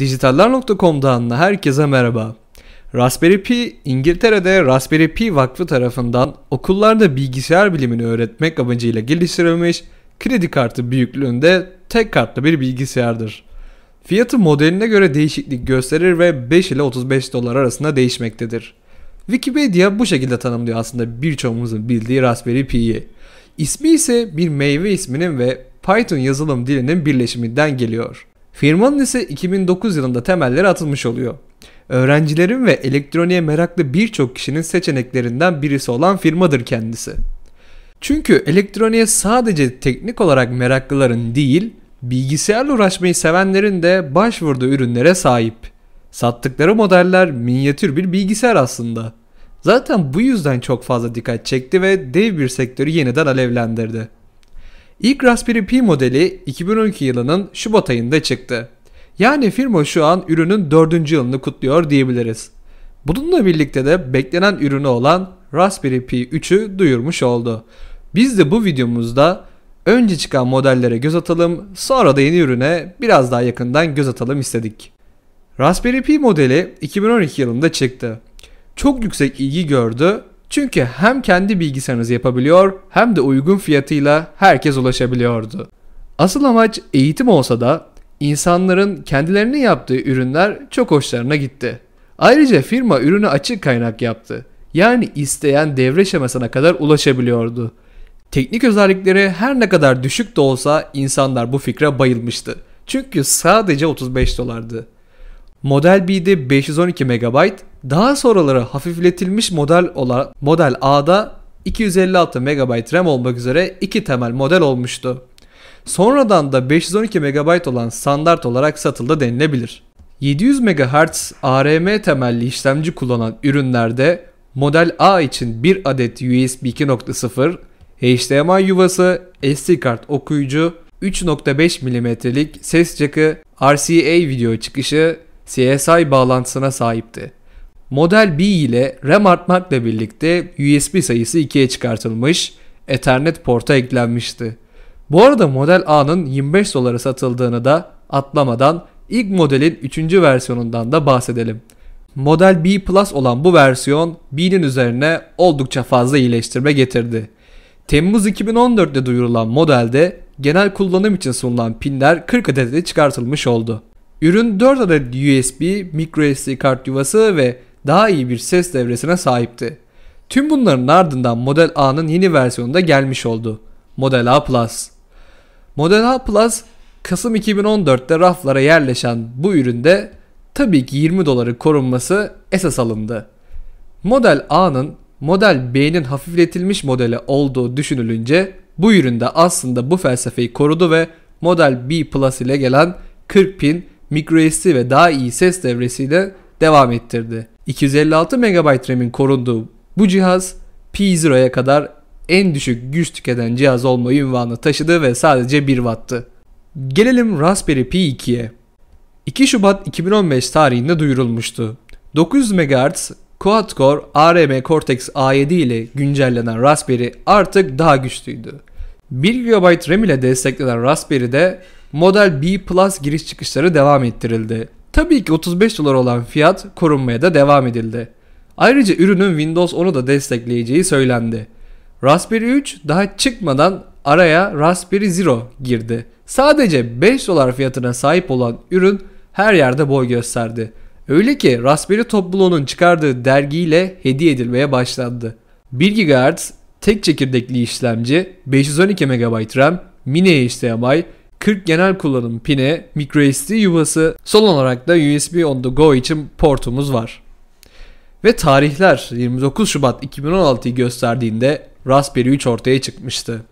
Dijitaller.com'dan herkese merhaba. Raspberry Pi, İngiltere'de Raspberry Pi Vakfı tarafından okullarda bilgisayar bilimini öğretmek amacıyla geliştirilmiş, kredi kartı büyüklüğünde tek kartlı bir bilgisayardır. Fiyatı modeline göre değişiklik gösterir ve 5 ile 35 dolar arasında değişmektedir. Wikipedia bu şekilde tanımlıyor aslında birçoğumuzun bildiği Raspberry Pi'yi. İsmi ise bir meyve isminin ve Python yazılım dilinin birleşiminden geliyor. Firmanın ise 2009 yılında temelleri atılmış oluyor. Öğrencilerin ve elektroniğe meraklı birçok kişinin seçeneklerinden birisi olan firmadır kendisi. Çünkü elektroniğe sadece teknik olarak meraklıların değil, bilgisayarla uğraşmayı sevenlerin de başvurduğu ürünlere sahip. Sattıkları modeller minyatür bir bilgisayar aslında. Zaten bu yüzden çok fazla dikkat çekti ve dev bir sektörü yeniden alevlendirdi. İlk Raspberry Pi modeli 2012 yılının Şubat ayında çıktı. Yani firma şu an ürünün 4. yılını kutluyor diyebiliriz. Bununla birlikte de beklenen ürünü olan Raspberry Pi 3'ü duyurmuş oldu. Biz de bu videomuzda önce çıkan modellere göz atalım, sonra da yeni ürüne biraz daha yakından göz atalım istedik. Raspberry Pi modeli 2012 yılında çıktı. Çok yüksek ilgi gördü çünkü hem kendi bilgisayarınızı yapabiliyor hem de uygun fiyatıyla herkes ulaşabiliyordu. Asıl amaç eğitim olsa da insanların kendilerinin yaptığı ürünler çok hoşlarına gitti. Ayrıca firma ürünü açık kaynak yaptı. Yani isteyen devre şemasına kadar ulaşabiliyordu. Teknik özellikleri her ne kadar düşük de olsa insanlar bu fikre bayılmıştı. Çünkü sadece 35 dolardı. Model B'de 512 MB, daha sonraları hafifletilmiş Model A'da 256 MB RAM olmak üzere iki temel model olmuştu. Sonradan da 512 MB olan standart olarak satıldı denilebilir. 700 MHz ARM temelli işlemci kullanan ürünlerde Model A için 1 adet USB 2.0, HDMI yuvası, SD kart okuyucu, 3.5 mm'lik ses jackı, RCA video çıkışı, CSI bağlantısına sahipti. Model B ile RAM artmakla birlikte USB sayısı 2'ye çıkartılmış, Ethernet porta eklenmişti. Bu arada Model A'nın 25 dolara satıldığını da atlamadan ilk modelin 3. versiyonundan da bahsedelim. Model B+ olan bu versiyon B'nin üzerine oldukça fazla iyileştirme getirdi. Temmuz 2014'te duyurulan modelde genel kullanım için sunulan pinler 40 adetle çıkartılmış oldu. Ürün 4 adet USB, MicroSD kart yuvası ve daha iyi bir ses devresine sahipti. Tüm bunların ardından Model A'nın yeni versiyonu da gelmiş oldu. Model A+. Model A+, Kasım 2014'te raflara yerleşen bu üründe tabii ki 20 doları korunması esas alındı. Model A'nın Model B'nin hafifletilmiş modeli olduğu düşünülünce bu üründe aslında bu felsefeyi korudu ve Model B+ ile gelen 40 pin MicroSD ve daha iyi ses devresiyle devam ettirdi. 256 MB RAM'in korunduğu bu cihaz P0'ya kadar en düşük güç tüketen cihaz olma ünvanını taşıdı ve sadece 1 Watt'tı. Gelelim Raspberry Pi 2'ye. 2 Şubat 2015 tarihinde duyurulmuştu. 900 MHz Quad-Core ARM Cortex-A7 ile güncellenen Raspberry artık daha güçlüydü. 1 GB RAM ile desteklenen Raspberry'de Model B+ giriş çıkışları devam ettirildi. Tabii ki 35 dolar olan fiyat korunmaya da devam edildi. Ayrıca ürünün Windows 10'u da destekleyeceği söylendi. Raspberry 3 daha çıkmadan araya Raspberry Zero girdi. Sadece 5 dolar fiyatına sahip olan ürün her yerde boy gösterdi. Öyle ki Raspberry topluluğunun çıkardığı dergiyle hediye edilmeye başlandı. 1 GHz tek çekirdekli işlemci, 512 MB RAM, mini HDMI, 40 genel kullanım pini, microSD yuvası, son olarak da USB on the go için portumuz var. Ve tarihler 29 Şubat 2016'yı gösterdiğinde Raspberry 3 ortaya çıkmıştı.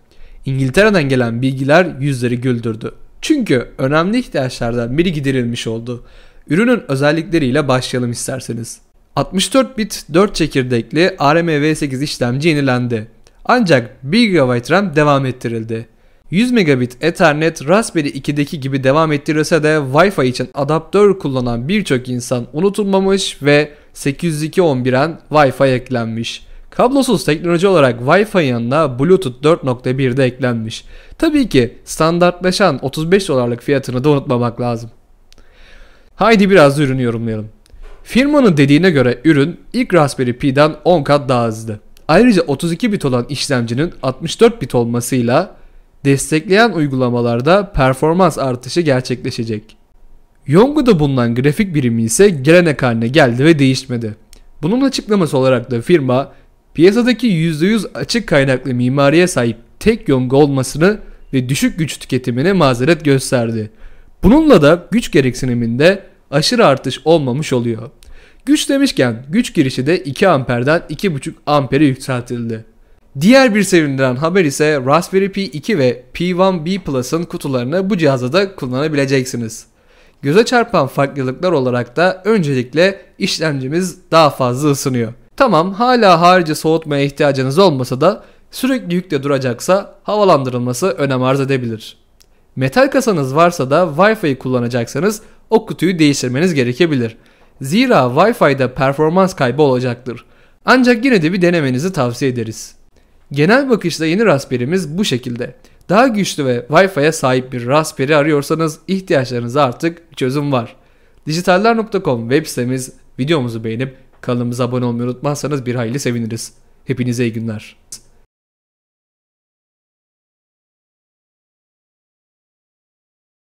İngiltere'den gelen bilgiler yüzleri güldürdü. Çünkü önemli ihtiyaçlardan biri giderilmiş oldu. Ürünün özellikleriyle başlayalım isterseniz. 64 bit 4 çekirdekli ARMv8 işlemci yenilendi. Ancak 1 GB RAM devam ettirildi. 100 megabit Ethernet Raspberry 2'deki gibi devam ettirilse de Wi-Fi için adaptör kullanan birçok insan unutulmamış ve 802.11n Wi-Fi eklenmiş. Kablosuz teknoloji olarak Wi-Fi yanına Bluetooth 4.1 de eklenmiş. Tabii ki standartlaşan 35 dolarlık fiyatını da unutmamak lazım. Haydi biraz da ürünü yorumlayalım. Firmanın dediğine göre ürün ilk Raspberry Pi'den 10 kat daha hızlı. Ayrıca 32 bit olan işlemcinin 64 bit olmasıyla destekleyen uygulamalarda performans artışı gerçekleşecek. Yongo'da bulunan grafik birimi ise gelenek haline geldi ve değişmedi. Bunun açıklaması olarak da firma piyasadaki %100 açık kaynaklı mimariye sahip tek Yongo olmasını ve düşük güç tüketimine mazeret gösterdi. Bununla da güç gereksiniminde aşırı artış olmamış oluyor. Güç demişken güç girişi de 2 amperden 2,5 ampere yükseltildi. Diğer bir sevindiren haber ise Raspberry Pi 2 ve Pi 1B Plus'ın kutularını bu cihazda da kullanabileceksiniz. Göze çarpan farklılıklar olarak da öncelikle işlemcimiz daha fazla ısınıyor. Tamam, hala harici soğutmaya ihtiyacınız olmasa da sürekli yükle duracaksa havalandırılması önem arz edebilir. Metal kasanız varsa da Wi-Fi'yi kullanacaksanız o kutuyu değiştirmeniz gerekebilir. Zira Wi-Fi'de performans kaybı olacaktır. Ancak yine de bir denemenizi tavsiye ederiz. Genel bakışta yeni Raspberry'miz bu şekilde. Daha güçlü ve Wi-Fi'ye sahip bir Raspberry arıyorsanız ihtiyaçlarınıza artık çözüm var. Dijitaller.com web sitemiz. Videomuzu beğenip kanalımıza abone olmayı unutmazsanız bir hayli seviniriz. Hepinize iyi günler.